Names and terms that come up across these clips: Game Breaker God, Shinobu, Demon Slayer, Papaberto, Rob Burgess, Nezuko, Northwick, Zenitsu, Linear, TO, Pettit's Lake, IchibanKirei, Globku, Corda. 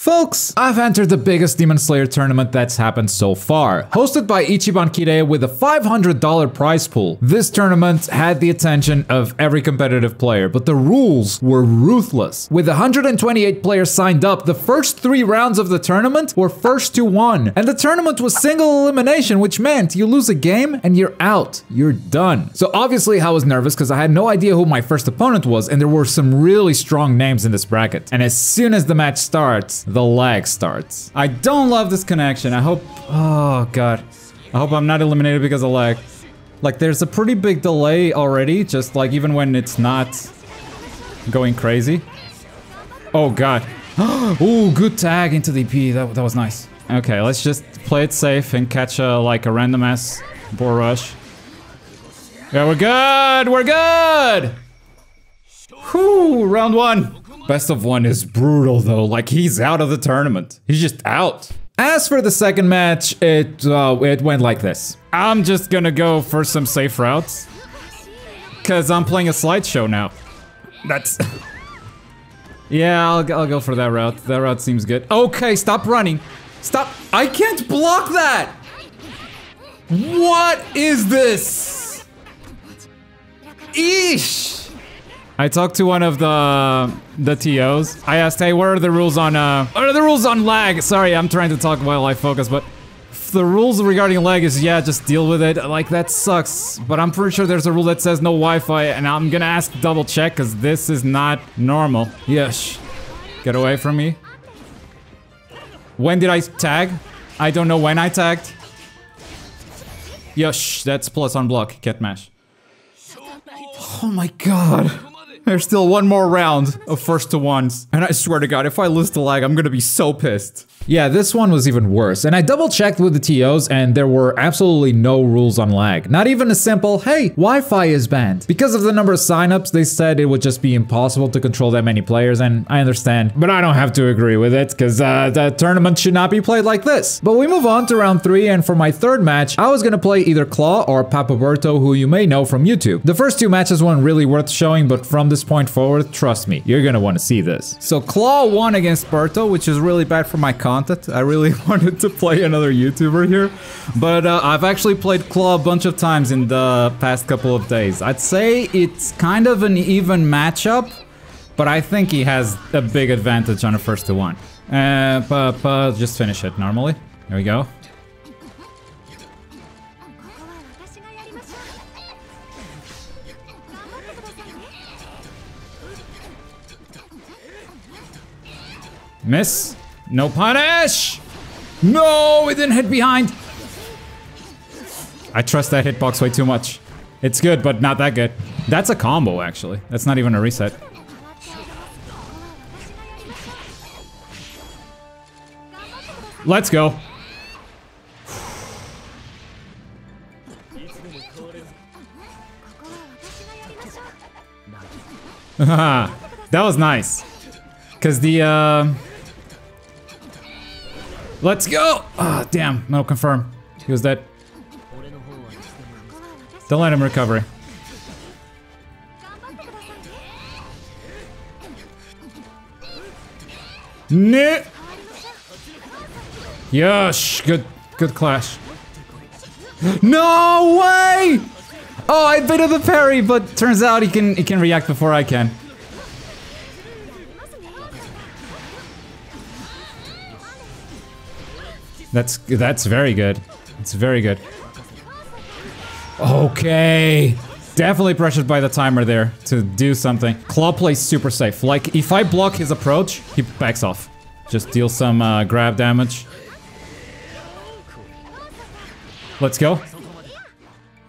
Folks, I've entered the biggest Demon Slayer tournament that's happened so far, hosted by IchibanKirei with a $500 prize pool. This tournament had the attention of every competitive player, but the rules were ruthless. With 128 players signed up, the first 3 rounds of the tournament were first to 1, and the tournament was single elimination, which meant you lose a game and you're out, you're done. So obviously I was nervous because I had no idea who my first opponent was, and there were some really strong names in this bracket. And as soon as the match starts, the lag starts. I don't love this connection. I hope... oh, God. I hope I'm not eliminated because of lag. Like, there's a pretty big delay already, just like even when it's not going crazy. Oh, God. Ooh, good tag into the EP. That was nice. Okay, let's just play it safe and catch a random-ass bull rush. Yeah, we're good! We're good! Whew, round 1. Best of 1 is brutal though, like he's out of the tournament. He's just out. As for the second match, it went like this. I'm just gonna go for some safe routes, cause I'm playing a slideshow now. That's... yeah, I'll go for that route. That route seems good. Okay, stop running. Stop. I can't block that! What is this? Eesh! I talked to one of the TOs. I asked, hey, what are the rules on lag? Sorry, I'm trying to talk while I focus, but the rules regarding lag is, yeah, just deal with it. Like, that sucks, but I'm pretty sure there's a rule that says no Wi-Fi, and I'm gonna ask double check, because this is not normal. Yes. Get away from me. When did I tag? I don't know when I tagged. Yes, that's plus on block, cat mash. Oh my God. There's still one more round of first to ones, and I swear to God, if I lose the lag, I'm gonna be so pissed. Yeah, this one was even worse, and I double checked with the TOs, and there were absolutely no rules on lag. Not even a simple, hey, Wi-Fi is banned. Because of the number of signups, they said it would just be impossible to control that many players, and I understand, but I don't have to agree with it, because the tournament should not be played like this. But we move on to round 3, and for my third match, I was gonna play either Claw or Papaberto, who you may know from YouTube. The first 2 matches weren't really worth showing, but from this point forward, trust me, you're gonna want to see this. So Claw won against Berto, which is really bad for my content. I really wanted to play another YouTuber here, but I've actually played Claw a bunch of times in the past couple of days. I'd say it's kind of an even matchup, but I think he has a big advantage on a first to one. But just finish it normally. There we go. Miss. No punish! No, it didn't hit behind! I trust that hitbox way too much. It's good, but not that good. That's a combo, actually. That's not even a reset. Let's go. That was nice. Because the, let's go! Ah, oh, damn. No, confirm. He was dead. Don't let him recover. No. Yes, good clash. No way! Oh, I bit of the parry, but turns out he can react before I can. That's very good. It's very good. Okay. Definitely pressured by the timer there to do something. Claw plays super safe. Like, if I block his approach, he backs off. Just deal some grab damage. Let's go.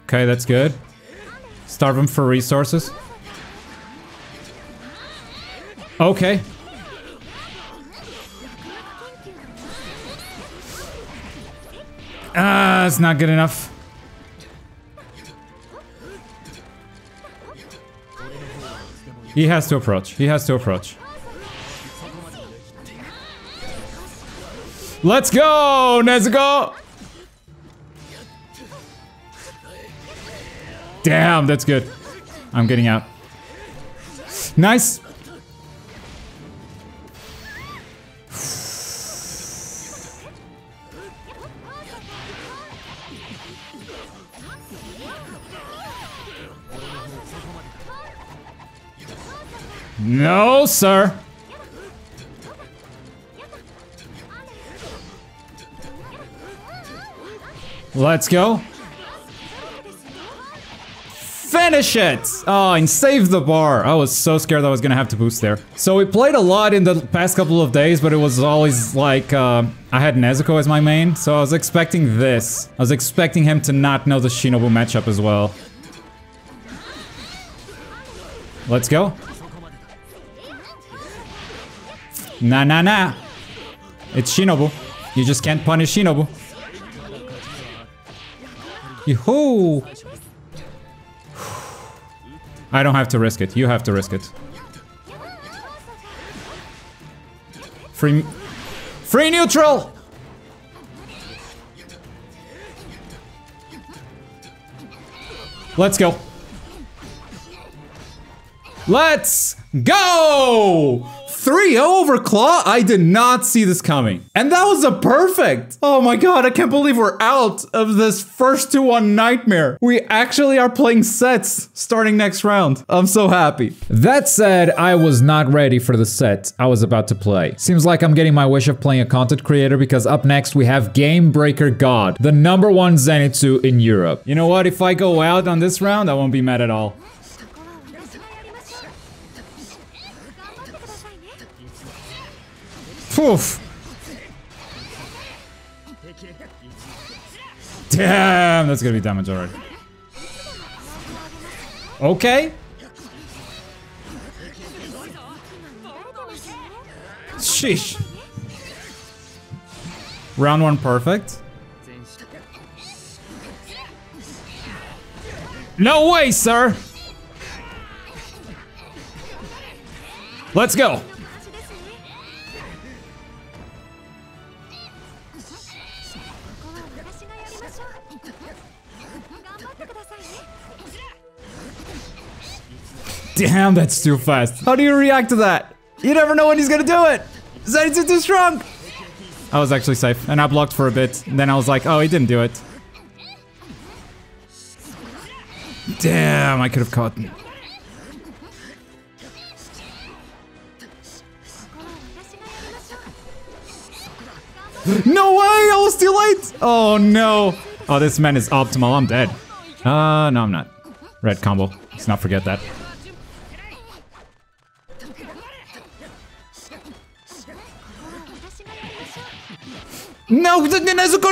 Okay, that's good. Starve him for resources. Okay. Ah, it's not good enough. He has to approach. He has to approach. Let's go, Nezuko! Damn, that's good. I'm getting out. Nice! No, sir. Let's go. Finish it! Oh, and save the bar. I was so scared I was gonna have to boost there. So we played a lot in the past couple of days, but it was always like, I had Nezuko as my main, so I was expecting this. I was expecting him to not know the Shinobu matchup as well. Let's go. Nah, nah, nah. It's Shinobu. You just can't punish Shinobu. Yoo-hoo! I don't have to risk it. You have to risk it. Free neutral! Let's go. Let's go! 3-0 over Claw? I did not see this coming. And that was a perfect! Oh my god, I can't believe we're out of this first 2-1 nightmare. We actually are playing sets starting next round. I'm so happy. That said, I was not ready for the set I was about to play. Seems like I'm getting my wish of playing a content creator because up next we have Game Breaker God, the #1 Zenitsu in Europe. You know what, if I go out on this round, I won't be mad at all. Poof. Damn, that's gonna be damage already. Okay. Sheesh. Round one, perfect. No way, sir. Let's go. Damn, that's too fast. How do you react to that? You never know when he's gonna do it. Zenitsu too strong. I was actually safe, and I blocked for a bit. And then I was like, oh, he didn't do it. Damn, I could have caught him. No way, I was too late. Oh no. Oh, this man is optimal. I'm dead. No, I'm not. Red combo. Let's not forget that. No, Nezuko,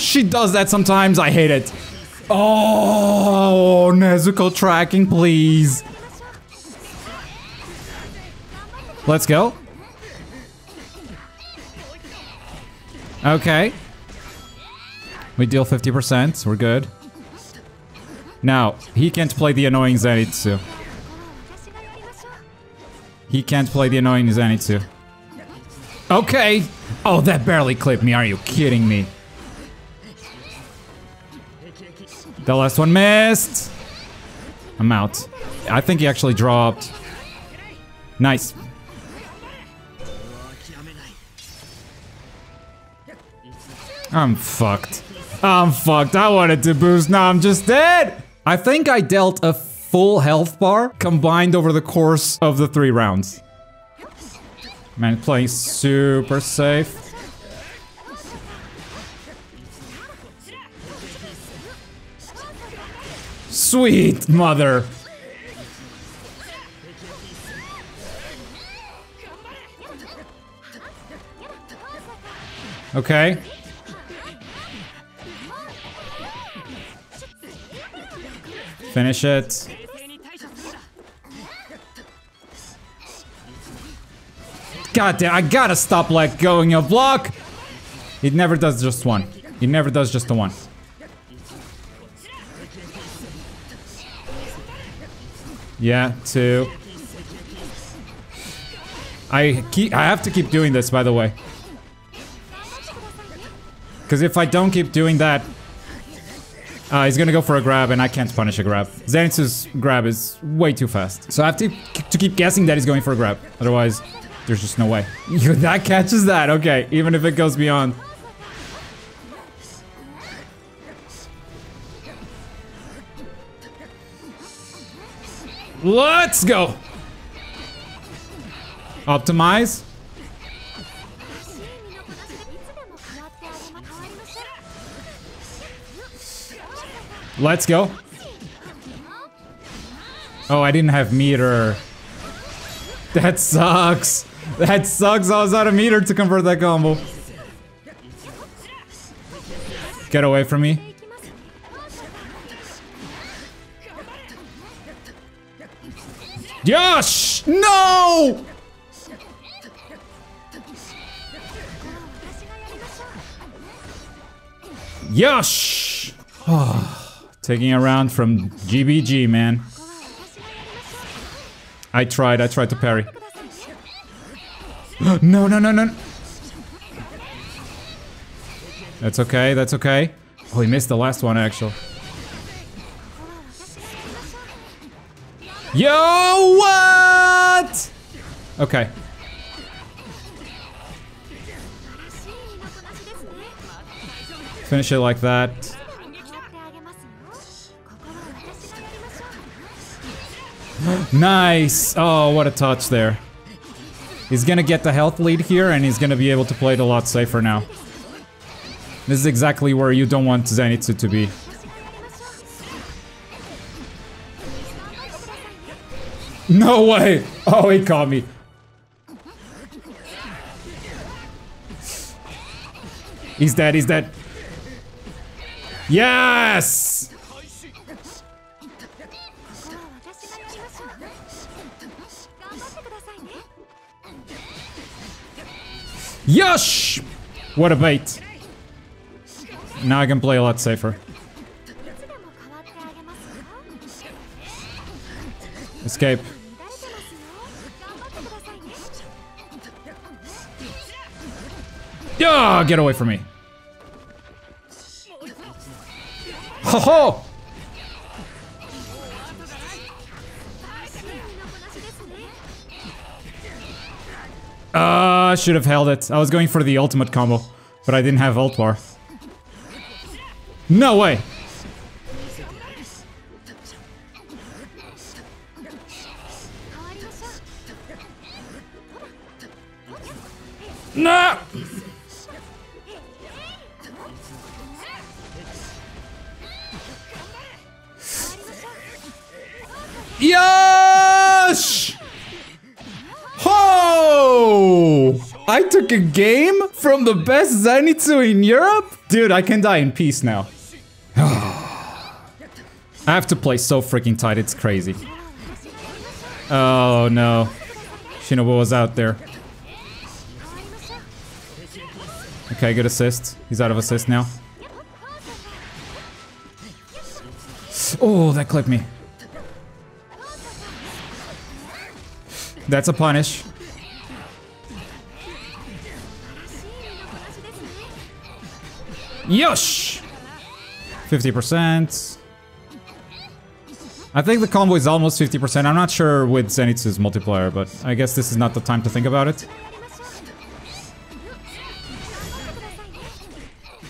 she does that sometimes, I hate it. Oh, Nezuko tracking, please. Let's go. Okay. We deal 50%, we're good. Now, he can't play the annoying Zenitsu. He can't play the annoying Zenitsu. Okay. Oh, that barely clipped me. Are you kidding me? The last one missed. I'm out. I think he actually dropped. Nice. I'm fucked. I'm fucked. I wanted to boost. Now I'm just dead. I think I dealt a full health bar combined over the course of the 3 rounds. Man, playing super safe. Sweet mother. Okay. Finish it. God damn, I gotta stop like going a block. It never does just one. It never does just the one. Yeah, 2. I have to keep doing this, by the way. Because if I don't keep doing that, he's gonna go for a grab, and I can't punish a grab. Zenitsu's grab is way too fast. So I have to keep guessing that he's going for a grab. Otherwise, there's just no way. That catches that, okay. Even if it goes beyond. Let's go. Optimize. Let's go. Oh, I didn't have meter. That sucks. That sucks. I was out of meter to convert that combo. Get away from me. Yosh! No! Yosh! Oh, taking a round from GBG, man. I tried to parry. No, no, no, no. That's okay, that's okay. Oh, he missed the last one, actually. Yo, what? Okay. Finish it like that. Nice. Oh, what a touch there. He's gonna get the health lead here, and he's gonna be able to play it a lot safer now. This is exactly where you don't want Zenitsu to be. No way! Oh, he caught me. He's dead, he's dead. Yes! Yosh! What a bait. Now I can play a lot safer. Escape. Yeah, oh, get away from me. Ho ho! I should have held it. I was going for the ultimate combo, but I didn't have ult bar. No way! No! Yosh! Ho! I took a game from the best Zenitsu in Europe? Dude, I can die in peace now. I have to play so freaking tight, it's crazy. Oh no. Shinobu was out there. Okay, good assist. He's out of assist now. Oh, that clipped me. That's a punish. Yosh! 50%. I think the combo is almost 50%. I'm not sure with Zenitsu's multiplayer, but I guess this is not the time to think about it.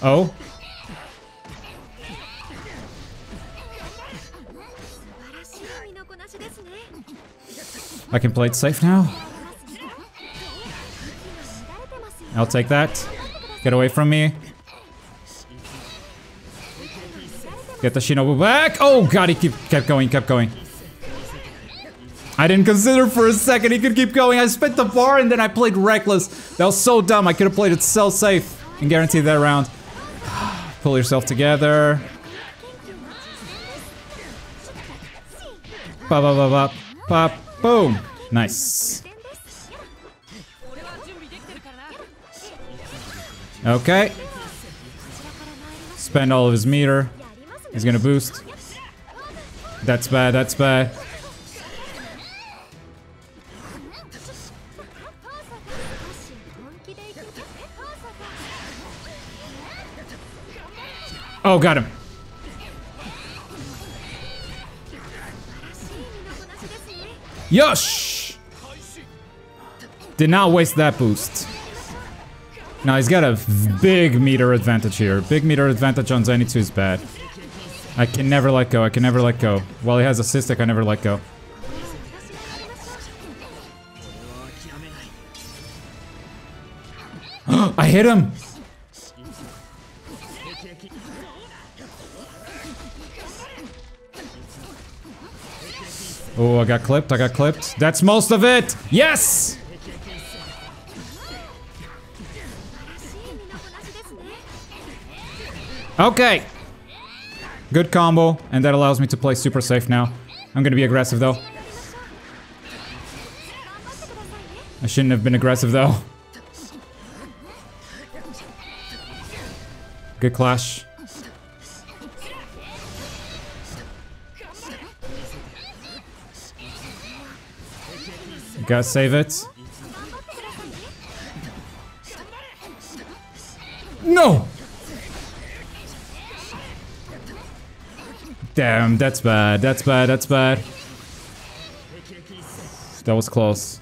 Oh? I can play it safe now. I'll take that. Get away from me. Get the Shinobu back! Oh god, he kept going. I didn't consider for a second he could keep going. I spent the bar and then I played reckless. That was so dumb. I could have played it so safe and guaranteed that round. Pull yourself together. Pop, pop, pop, pop, pop, boom. Nice. Okay. Spend all of his meter. He's gonna boost. That's bad, that's bad. Oh, got him. Yosh! Did not waste that boost. Now he's got a big meter advantage here. Big meter advantage on Zenitsu is bad. I can never let go. While he has assist, I can never let go. I hit him! Oh, I got clipped, I got clipped. That's most of it! Yes! Okay! Good combo, and that allows me to play super safe now. I'm gonna be aggressive though. I shouldn't have been aggressive though. Good clash. Gotta save it. No! Damn, that's bad, that's bad, that's bad. That was close.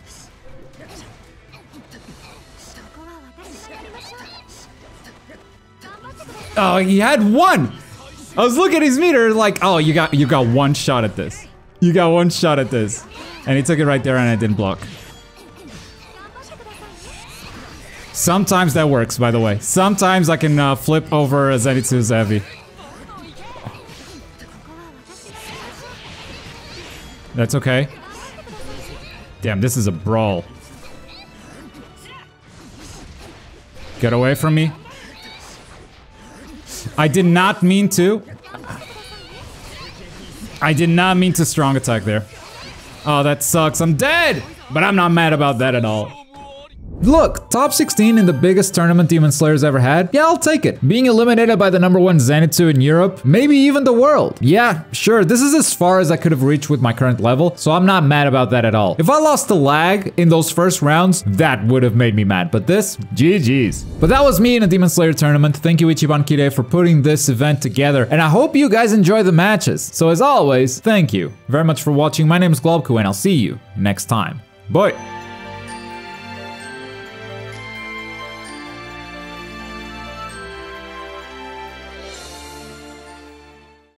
Oh, he had one! I was looking at his meter like, oh, you got one shot at this. You got one shot at this. And he took it right there and I didn't block. Sometimes that works, by the way. Sometimes I can flip over Zenitsu's heavy. That's okay. Damn, this is a brawl. Get away from me. I did not mean to. I did not mean to strong attack there. Oh, that sucks. I'm dead! But I'm not mad about that at all. Look, top 16 in the biggest tournament Demon Slayer's ever had? Yeah, I'll take it. Being eliminated by the #1 Zenitsu in Europe, maybe even the world. Yeah, sure, this is as far as I could have reached with my current level, so I'm not mad about that at all. If I lost the lag in those first rounds, that would have made me mad, but this, GG's. But that was me in a Demon Slayer tournament. Thank you, IchibanKirei, for putting this event together, and I hope you guys enjoy the matches. So as always, thank you very much for watching. My name is Globku, and I'll see you next time. Bye!